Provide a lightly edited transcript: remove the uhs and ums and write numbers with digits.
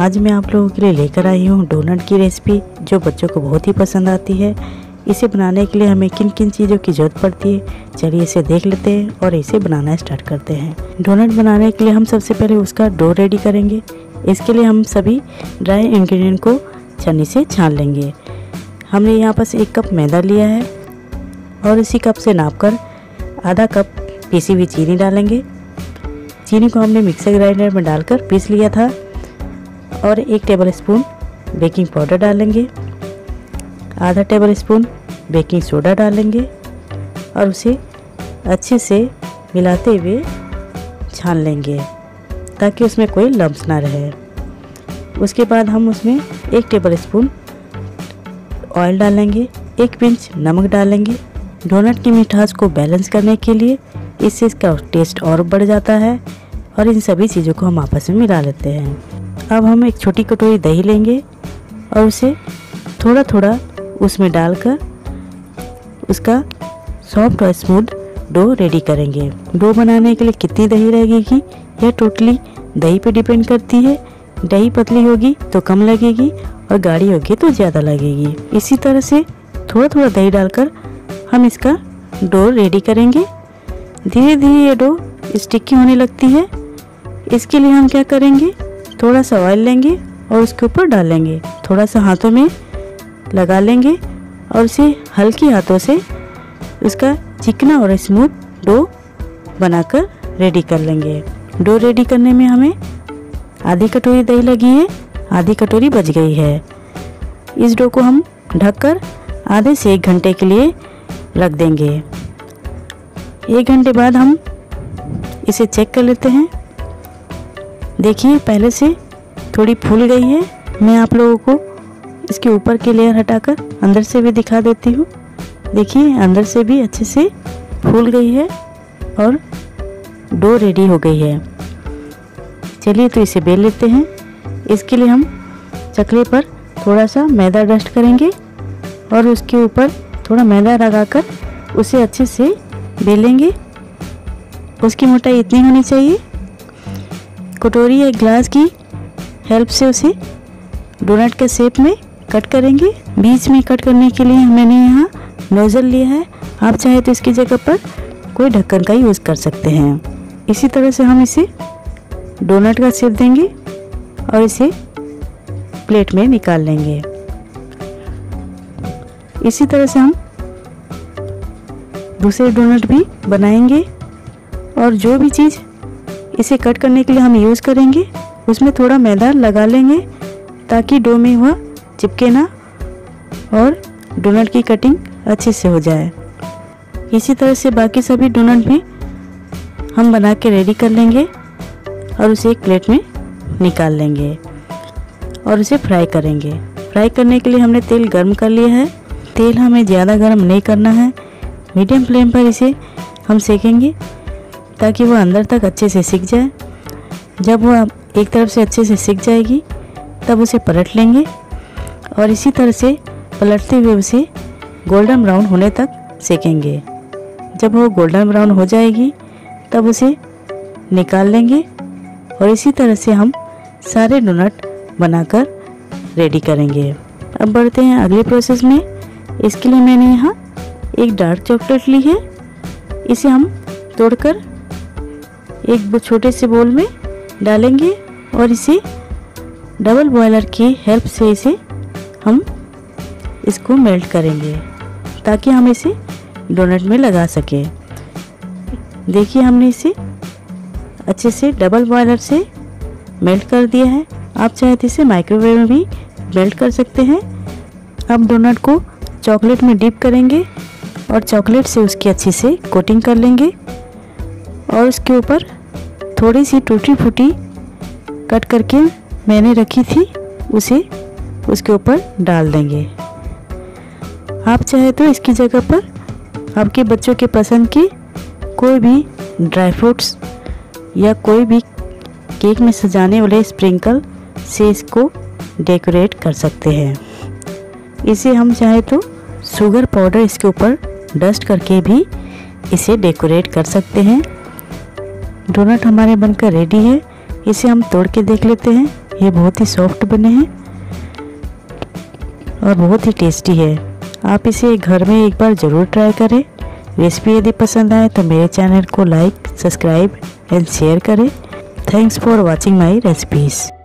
आज मैं आप लोगों के लिए लेकर आई हूँ डोनट की रेसिपी जो बच्चों को बहुत ही पसंद आती है। इसे बनाने के लिए हमें किन किन चीज़ों की ज़रूरत पड़ती है, चलिए इसे देख लेते हैं और इसे बनाना स्टार्ट करते हैं। डोनट बनाने के लिए हम सबसे पहले उसका डो रेडी करेंगे। इसके लिए हम सभी ड्राई इंग्रेडिएंट को छन्नी से छान लेंगे। हमने यहाँ पर एक कप मैदा लिया है और इसी कप से नापकर आधा कप पीसी हुई चीनी डालेंगे। चीनी को हमने मिक्सर ग्राइंडर में डालकर पीस लिया था। और 1 टेबलस्पून बेकिंग पाउडर डालेंगे, आधा टेबलस्पून बेकिंग सोडा डालेंगे और उसे अच्छे से मिलाते हुए छान लेंगे ताकि उसमें कोई लम्स ना रहे। उसके बाद हम उसमें 1 टेबलस्पून ऑयल डालेंगे, 1 पिंच नमक डालेंगे। डोनट की मिठास को बैलेंस करने के लिए इससे इसका टेस्ट और बढ़ जाता है। और इन सभी चीज़ों को हम आपस में मिला लेते हैं। अब हम एक छोटी कटोरी दही लेंगे और उसे थोड़ा थोड़ा उसमें डालकर उसका सॉफ्ट और स्मूथ डो रेडी करेंगे। डो बनाने के लिए कितनी दही लगेगी यह टोटली दही पे डिपेंड करती है। दही पतली होगी तो कम लगेगी और गाढ़ी होगी तो ज़्यादा लगेगी। इसी तरह से थोड़ा थोड़ा दही डालकर हम इसका डो रेडी करेंगे। धीरे धीरे ये डो स्टिकी होने लगती है। इसके लिए हम क्या करेंगे, थोड़ा सा ऑयल लेंगे और उसके ऊपर डालेंगे, थोड़ा सा हाथों में लगा लेंगे और उसे हल्के हाथों से उसका चिकना और स्मूथ डो बनाकर रेडी कर लेंगे। डो रेडी करने में हमें आधी कटोरी दही लगी है, आधी कटोरी बच गई है। इस डो को हम ढककर आधे से 1 घंटे के लिए रख देंगे। 1 घंटे बाद हम इसे चेक कर लेते हैं। देखिए पहले से थोड़ी फूल गई है। मैं आप लोगों को इसके ऊपर की लेयर हटाकर अंदर से भी दिखा देती हूँ। देखिए अंदर से भी अच्छे से फूल गई है और डो रेडी हो गई है। चलिए तो इसे बेल लेते हैं। इसके लिए हम चकले पर थोड़ा सा मैदा डस्ट करेंगे और उसके ऊपर थोड़ा मैदा लगाकर उसे अच्छे से बेलेंगे। उसकी मोटाई इतनी होनी चाहिए। कटोरी या ग्लास की हेल्प से उसे डोनट के शेप में कट करेंगे। बीच में कट करने के लिए मैंने यहाँ नोजल लिया है। आप चाहे तो इसकी जगह पर कोई ढक्कन का यूज़ कर सकते हैं। इसी तरह से हम इसे डोनट का शेप देंगे और इसे प्लेट में निकाल लेंगे। इसी तरह से हम दूसरे डोनट भी बनाएंगे और जो भी चीज़ इसे कट करने के लिए हम यूज़ करेंगे उसमें थोड़ा मैदा लगा लेंगे ताकि डो में वह चिपके ना और डोनट की कटिंग अच्छे से हो जाए। इसी तरह से बाकी सभी डोनट भी हम बना के रेडी कर लेंगे और उसे एक प्लेट में निकाल लेंगे और उसे फ्राई करेंगे। फ्राई करने के लिए हमने तेल गर्म कर लिया है। तेल हमें ज़्यादा गर्म नहीं करना है, मीडियम फ्लेम पर इसे हम सेकेंगे ताकि वह अंदर तक अच्छे से सिक जाए। जब वह एक तरफ से अच्छे से सिक जाएगी तब उसे पलट लेंगे और इसी तरह से पलटते हुए उसे गोल्डन ब्राउन होने तक सेकेंगे। जब वो गोल्डन ब्राउन हो जाएगी तब उसे निकाल लेंगे और इसी तरह से हम सारे डोनट बनाकर रेडी करेंगे। अब बढ़ते हैं अगले प्रोसेस में। इसके लिए मैंने यहाँ एक डार्क चॉकलेट ली है। इसे हम तोड़कर एक छोटे से बोल में डालेंगे और इसे डबल बॉयलर की हेल्प से इसे हम इसको मेल्ट करेंगे ताकि हम इसे डोनट में लगा सकें। देखिए हमने इसे अच्छे से डबल बॉयलर से मेल्ट कर दिया है। आप चाहे तो इसे माइक्रोवेव में भी मेल्ट कर सकते हैं। अब डोनट को चॉकलेट में डिप करेंगे और चॉकलेट से उसकी अच्छी से कोटिंग कर लेंगे और उसके ऊपर थोड़ी सी टूटी फूटी कट करके मैंने रखी थी उसे उसके ऊपर डाल देंगे। आप चाहे तो इसकी जगह पर आपके बच्चों के पसंद के कोई भी ड्राई फ्रूट्स या कोई भी केक में सजाने वाले स्प्रिंकल से इसको डेकोरेट कर सकते हैं। इसे हम चाहे तो शुगर पाउडर इसके ऊपर डस्ट करके भी इसे डेकोरेट कर सकते हैं। डोनट हमारे बनकर रेडी है। इसे हम तोड़ के देख लेते हैं। ये बहुत ही सॉफ्ट बने हैं और बहुत ही टेस्टी है। आप इसे घर में एक बार ज़रूर ट्राई करें। रेसिपी यदि पसंद आए तो मेरे चैनल को लाइक, सब्सक्राइब एंड शेयर करें। Thanks for watching my recipes.